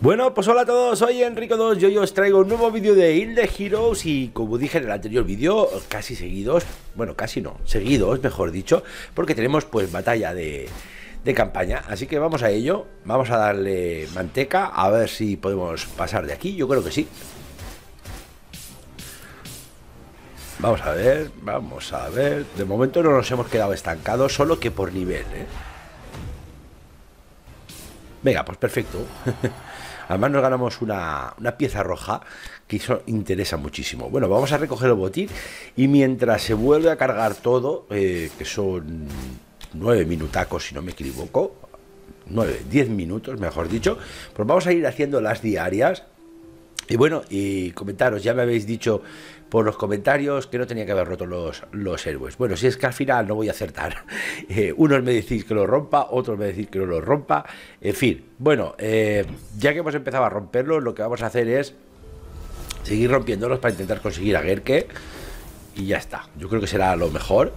Bueno, pues hola a todos, soy Enrico2 y hoy os traigo un nuevo vídeo de Idle Heroes. Y como dije en el anterior vídeo, casi seguidos, bueno, casi no, seguidos mejor dicho, porque tenemos pues batalla de campaña. Así que vamos a ello, vamos a darle manteca, a ver si podemos pasar de aquí, yo creo que sí. Vamos a ver, de momento no nos hemos quedado estancados, solo que por nivel, ¿eh? Venga, pues perfecto. Además nos ganamos una pieza roja, que eso interesa muchísimo. Bueno, vamos a recoger el botín y mientras se vuelve a cargar todo, que son 9 minutacos si no me equivoco, 10 minutos mejor dicho, pues vamos a ir haciendo las diarias. Y bueno, y comentaros, ya me habéis dicho por los comentarios que no tenía que haber roto los héroes. Bueno, si es que al final no voy a acertar. Unos me decís que lo rompa, otros me decís que no lo rompa. En fin, bueno, ya que hemos empezado a romperlos, lo que vamos a hacer es seguir rompiéndolos para intentar conseguir a Gerke. Y ya está, yo creo que será lo mejor.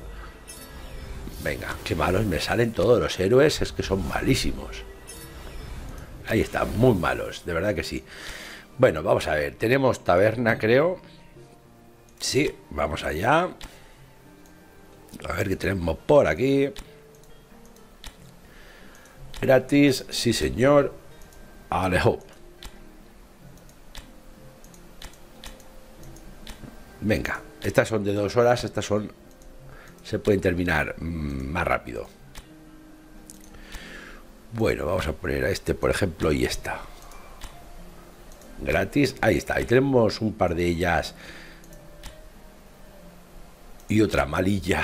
Venga, qué malos me salen todos los héroes, es que son malísimos. Ahí está, muy malos, de verdad que sí. Bueno, vamos a ver, tenemos taberna, creo. Sí, vamos allá. A ver qué tenemos por aquí. Gratis, sí señor. Alejo. Venga, estas son de 2 horas, estas son... se pueden terminar más rápido. Bueno, vamos a poner a este, por ejemplo, y esta. Gratis, ahí está, ahí tenemos un par de ellas y otra malilla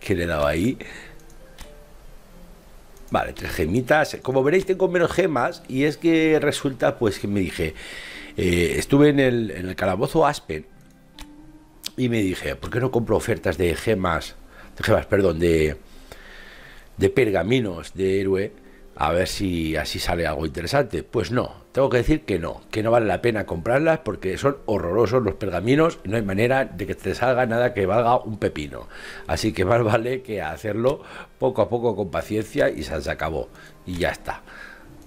que le he dado ahí. Vale, 3 gemitas, como veréis tengo menos gemas y es que resulta pues que me dije, estuve en el calabozo Aspen y me dije, ¿por qué no compro ofertas de gemas, perdón, de pergaminos de héroe? A ver si así sale algo interesante. Pues no, tengo que decir que no vale la pena comprarlas porque son horrorosos los pergaminos y no hay manera de que te salga nada que valga un pepino. Así que más vale que hacerlo poco a poco con paciencia y se acabó. Y ya está.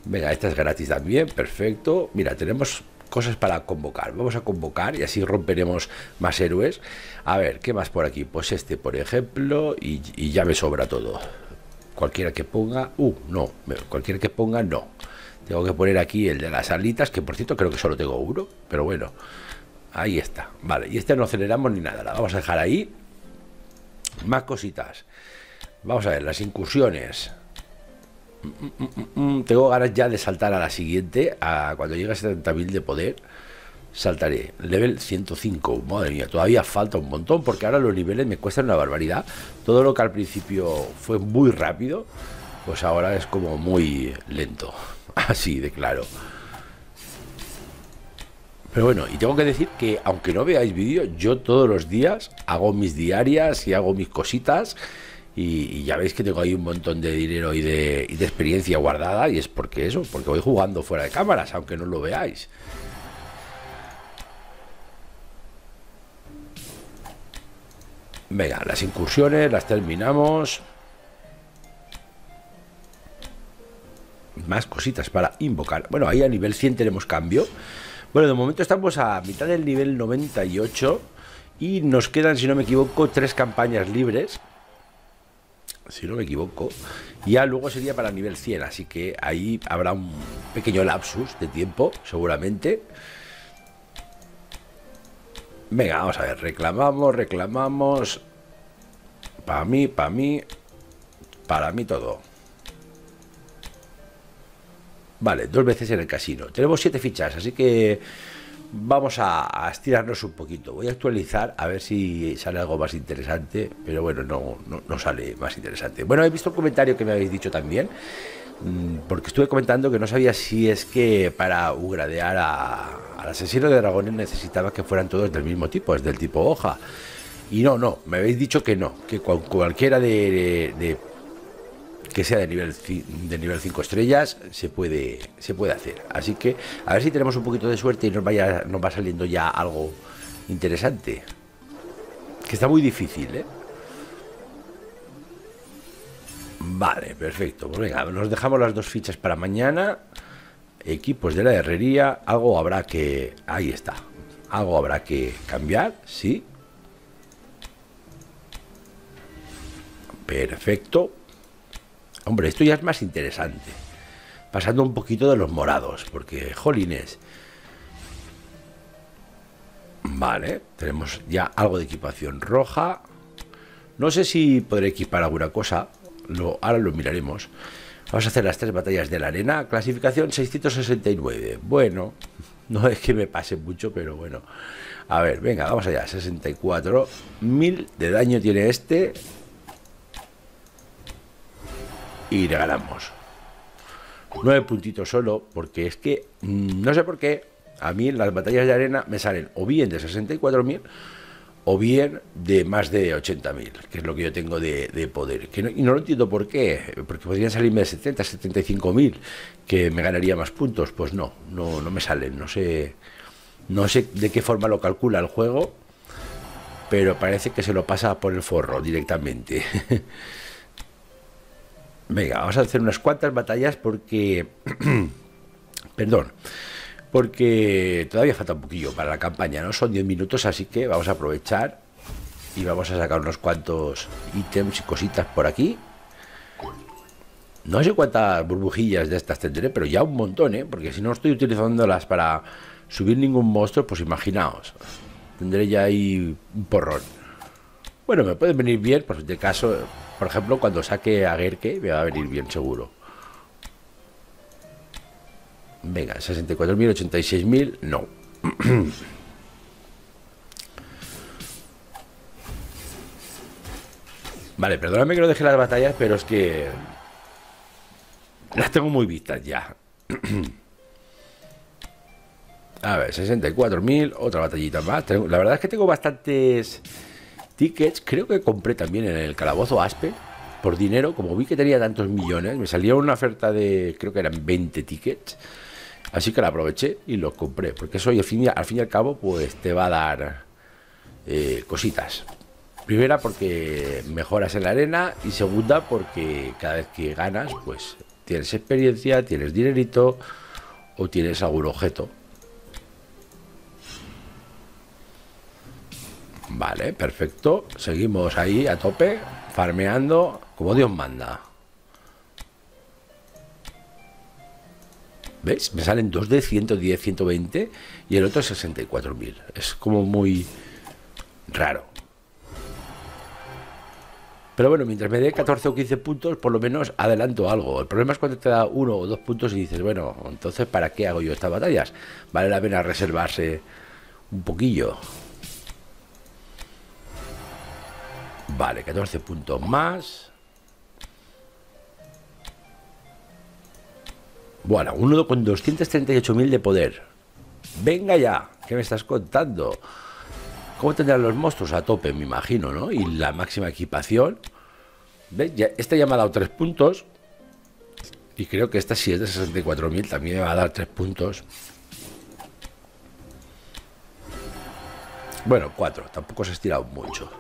Venga, esta es gratis también, perfecto. Mira, tenemos cosas para convocar. Vamos a convocar y así romperemos más héroes. A ver, ¿qué más por aquí? Pues este, por ejemplo, y ya me sobra todo. Cualquiera que ponga, no, cualquiera que ponga no. Tengo que poner aquí el de las alitas, que por cierto creo que solo tengo uno, pero bueno, ahí está. Vale, y este no aceleramos ni nada, la vamos a dejar ahí. Más cositas. Vamos a ver, las incursiones. Tengo ganas ya de saltar a la siguiente, cuando llegue a 70.000 de poder. Saltaré, level 105, madre mía, todavía falta un montón porque ahora los niveles me cuestan una barbaridad. Todo lo que al principio fue muy rápido, pues ahora es como muy lento, así de claro. Pero bueno, y tengo que decir que aunque no veáis vídeo, yo todos los días hago mis diarias y hago mis cositas. Y ya veis que tengo ahí un montón de dinero y de experiencia guardada. Y es porque eso, porque voy jugando fuera de cámaras, aunque no lo veáis. Venga, las incursiones las terminamos. Más cositas para invocar. Bueno, ahí a nivel 100 tenemos cambio. Bueno, de momento estamos a mitad del nivel 98 y nos quedan, si no me equivoco, 3 campañas libres, si no me equivoco. Ya luego sería para nivel 100, así que ahí habrá un pequeño lapsus de tiempo, seguramente. Venga, vamos a ver, reclamamos, para mí todo. Vale, 2 veces en el casino. Tenemos 7 fichas, así que vamos a estirarnos un poquito. Voy a actualizar a ver si sale algo más interesante, pero bueno, no sale más interesante. Bueno, he visto un comentario que me habéis dicho también, porque estuve comentando que no sabía si es que para upgradear al asesino de dragones necesitaba que fueran todos del mismo tipo, es del tipo hoja. Y no, me habéis dicho que no, que cualquiera que sea de nivel 5 estrellas se puede hacer. Así que a ver si tenemos un poquito de suerte y nos va saliendo ya algo interesante, que está muy difícil, ¿eh? Vale, perfecto, pues venga, nos dejamos las 2 fichas para mañana. Equipos de la herrería. Algo habrá que... Ahí está. Algo habrá que cambiar, sí. Perfecto. Hombre, esto ya es más interesante. Pasando un poquito de los morados, porque, jolines. Vale, tenemos ya algo de equipación roja. No sé si podré equipar alguna cosa. Ahora lo miraremos. Vamos a hacer las 3 batallas de la arena. Clasificación 669. Bueno, no es que me pase mucho, pero bueno. A ver, venga, vamos allá. 64.000 de daño tiene este. Y le ganamos. 9 puntitos solo, porque es que no sé por qué a mí en las batallas de arena me salen o bien de 64.000 o bien de más de 80.000, que es lo que yo tengo de poder, que no, y no lo entiendo por qué, porque podrían salirme de 70, 75.000 que me ganaría más puntos, pues no me salen, no sé de qué forma lo calcula el juego, pero parece que se lo pasa por el forro directamente. Venga, vamos a hacer unas cuantas batallas porque... Perdón. Porque todavía falta un poquillo para la campaña, ¿no? Son 10 minutos, así que vamos a aprovechar y vamos a sacar unos cuantos ítems y cositas por aquí. No sé cuántas burbujillas de estas tendré, pero ya un montón, ¿eh? Porque si no estoy utilizándolas para subir ningún monstruo, pues imaginaos. Tendré ya ahí un porrón. Bueno, me pueden venir bien, por este caso... Por ejemplo, cuando saque a Gerke me va a venir bien seguro. Venga, 64.000, 86.000, no. Vale, perdóname que no deje las batallas, pero es que... las tengo muy vistas ya. A ver, 64.000, otra batallita más. La verdad es que tengo bastantes... tickets, creo que compré también en el calabozo Aspen por dinero, como vi que tenía tantos millones, me salía una oferta de, creo que eran 20 tickets, así que la aproveché y los compré, porque eso al fin y al cabo pues te va a dar cositas. Primera porque mejoras en la arena y segunda porque cada vez que ganas pues tienes experiencia, tienes dinerito o tienes algún objeto. Vale, perfecto. Seguimos ahí a tope, farmeando como Dios manda. ¿Veis? Me salen dos de 110, 120 y el otro 64.000. Es como muy raro. Pero bueno, mientras me dé 14 o 15 puntos, por lo menos adelanto algo. El problema es cuando te da 1 o 2 puntos y dices, bueno, entonces ¿para qué hago yo estas batallas? Vale la pena reservarse un poquillo. Vale, 14 puntos más. Bueno, uno con 238.000 de poder. Venga ya, ¿qué me estás contando? ¿Cómo tendrán los monstruos? A tope, me imagino, ¿no? Y la máxima equipación. ¿Ves? Esta ya me ha dado 3 puntos. Y creo que esta, si es de 64.000, también me va a dar 3 puntos. Bueno, 4. Tampoco se ha estirado mucho.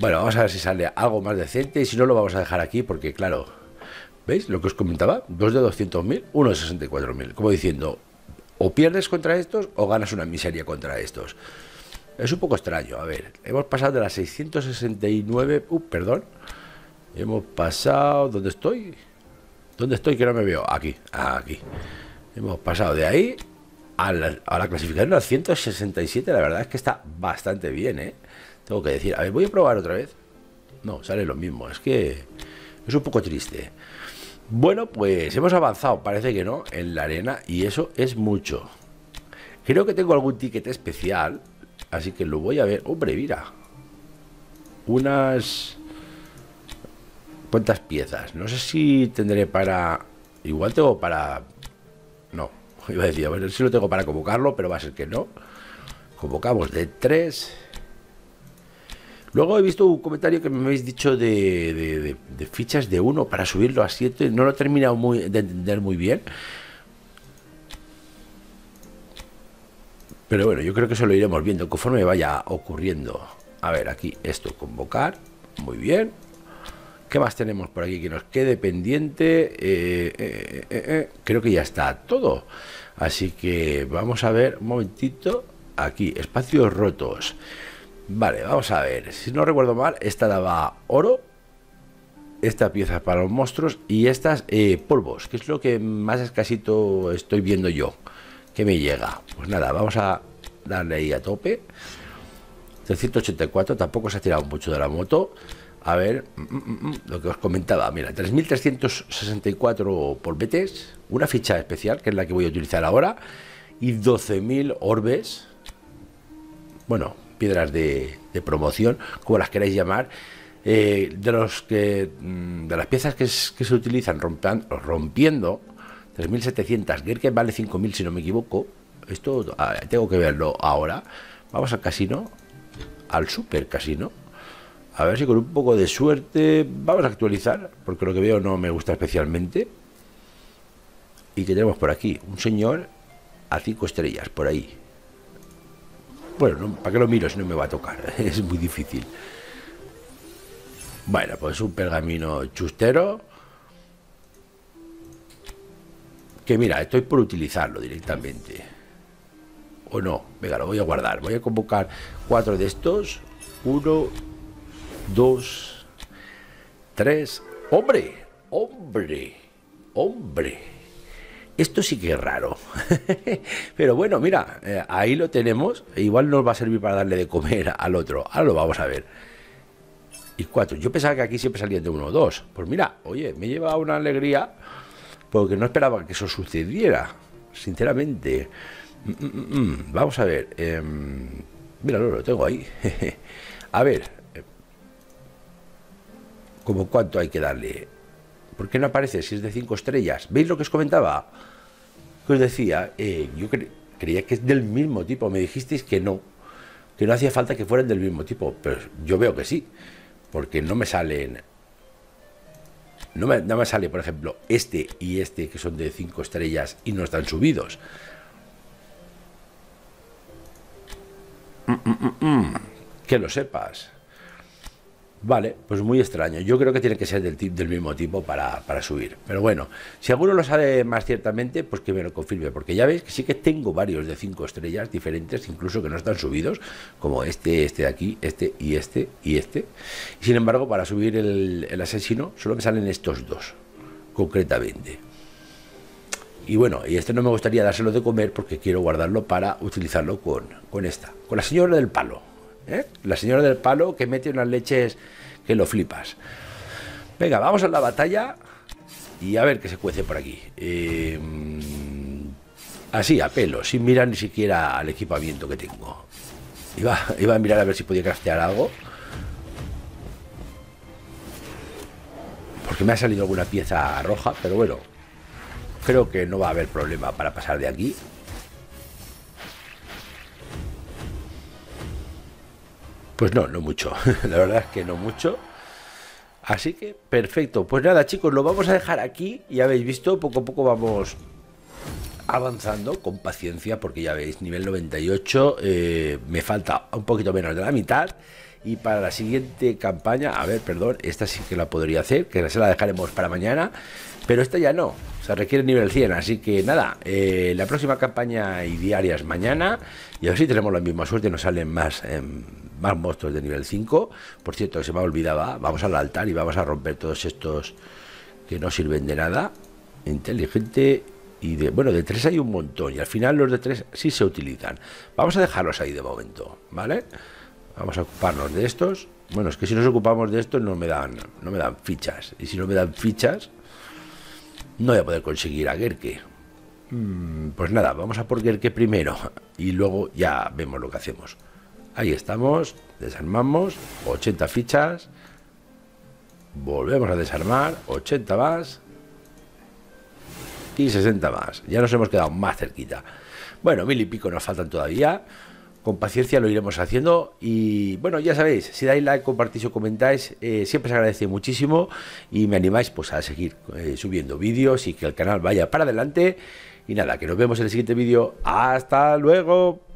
Bueno, vamos a ver si sale algo más decente. Y si no, lo vamos a dejar aquí porque, claro, ¿veis lo que os comentaba? Dos de 200.000, uno de 64.000. Como diciendo, o pierdes contra estos o ganas una miseria contra estos. Es un poco extraño. A ver, hemos pasado de las 669... perdón. Hemos pasado... ¿Dónde estoy? ¿Dónde estoy? Que no me veo. Aquí, aquí. Hemos pasado de ahí a la clasificación de las 167. La verdad es que está bastante bien, ¿eh? Tengo que decir, a ver, voy a probar otra vez. No, sale lo mismo, es que es un poco triste. Bueno, pues hemos avanzado, parece que no, en la arena y eso es mucho. Creo que tengo algún ticket especial, así que lo voy a ver. Hombre, mira, unas cuantas piezas. No sé si tendré para... Igual tengo para... No, iba a decir, a ver si lo tengo para convocarlo, pero va a ser que no. Convocamos de 3... Luego he visto un comentario que me habéis dicho de fichas de 1 para subirlo a 7. No lo he terminado de entender muy bien. Pero bueno, yo creo que eso lo iremos viendo conforme vaya ocurriendo. A ver, aquí esto, convocar. Muy bien. ¿Qué más tenemos por aquí que nos quede pendiente? Creo que ya está todo. Así que vamos a ver un momentito. Aquí, espacios rotos. Vale, vamos a ver. Si no recuerdo mal, esta daba oro. Esta pieza para los monstruos. Y estas polvos, que es lo que más escasito estoy viendo yo. Que me llega. Pues nada, vamos a darle ahí a tope. 384, tampoco se ha tirado mucho de la moto. A ver, lo que os comentaba. Mira, 3.364 polvetes. Una ficha especial, que es la que voy a utilizar ahora. Y 12.000 orbes. Bueno, piedras de promoción, como las queráis llamar. De las piezas que se utilizan rompiendo, 3.700. Gerke vale 5.000 si no me equivoco. Esto tengo que verlo ahora. Vamos al casino. Al super casino. A ver si con un poco de suerte. Vamos a actualizar, porque lo que veo no me gusta especialmente. Y que tenemos por aquí un señor a 5 estrellas, por ahí. Bueno, no, ¿para qué lo miro si no me va a tocar? Es muy difícil. Bueno, pues un pergamino chustero. Que mira, estoy por utilizarlo directamente. O no, venga, lo voy a guardar. Voy a convocar 4 de estos. 1, 2, 3. ¡Hombre! ¡Hombre! ¡Hombre! Esto sí que es raro. Pero bueno, mira, ahí lo tenemos. Igual nos va a servir para darle de comer al otro. Ahora lo vamos a ver. Y 4. Yo pensaba que aquí siempre salían de 1 o 2. Pues mira, oye, me lleva una alegría, porque no esperaba que eso sucediera, sinceramente. Vamos a ver. Míralo, lo tengo ahí. A ver, ¿cómo cuánto hay que darle? ¿Por qué no aparece si es de 5 estrellas? ¿Veis lo que os comentaba? Que os decía, yo creía que es del mismo tipo. Me dijisteis que no hacía falta que fueran del mismo tipo. Pero yo veo que sí, porque no me salen. No me sale, por ejemplo, este y este, que son de 5 estrellas y no están subidos. Que lo sepas. Vale, pues muy extraño. Yo creo que tiene que ser del mismo tipo para subir. Pero bueno, si alguno lo sabe más ciertamente, pues que me lo confirme. Porque ya veis que sí que tengo varios de 5 estrellas diferentes, incluso que no están subidos, como este de aquí, este y este. Sin embargo, para subir el asesino solo me salen estos 2, concretamente. Y bueno, y este no me gustaría dárselo de comer, porque quiero guardarlo para utilizarlo con la señora del palo. ¿Eh? La señora del palo, que mete unas leches que lo flipas. Venga, vamos a la batalla y a ver qué se cuece por aquí. Así, a pelo, sin mirar ni siquiera al equipamiento que tengo. Iba a mirar a ver si podía craftear algo, porque me ha salido alguna pieza roja, pero bueno, creo que no va a haber problema para pasar de aquí. Pues no, no mucho, la verdad es que no mucho. Así que perfecto. Pues nada, chicos, lo vamos a dejar aquí. Ya habéis visto, poco a poco vamos avanzando con paciencia, porque ya veis, nivel 98, me falta un poquito menos de la mitad. Y para la siguiente campaña, a ver, perdón, esta sí que la podría hacer, que se la dejaremos para mañana, pero esta ya no, se requiere nivel 100, así que nada, la próxima campaña y diaria es mañana, y a ver si tenemos la misma suerte, nos salen más monstruos de nivel 5, por cierto, se me olvidaba, vamos al altar y vamos a romper todos estos que no sirven de nada, inteligente. Y bueno, de 3 hay un montón, y al final los de 3 sí se utilizan. Vamos a dejarlos ahí de momento, ¿vale? Vamos a ocuparnos de estos. Bueno, es que si nos ocupamos de estos no me dan fichas. Y si no me dan fichas, no voy a poder conseguir a Gerke. Pues nada, vamos a por Gerke primero. Y luego ya vemos lo que hacemos. Ahí estamos. Desarmamos. 80 fichas. Volvemos a desarmar. 80 más. Y 60 más. Ya nos hemos quedado más cerquita. Bueno, 1000 y pico nos faltan todavía. Con paciencia lo iremos haciendo. Y bueno, ya sabéis, si dais like, compartís o comentáis, siempre se agradece muchísimo, y me animáis pues a seguir subiendo vídeos y que el canal vaya para adelante. Y nada, que nos vemos en el siguiente vídeo. ¡Hasta luego!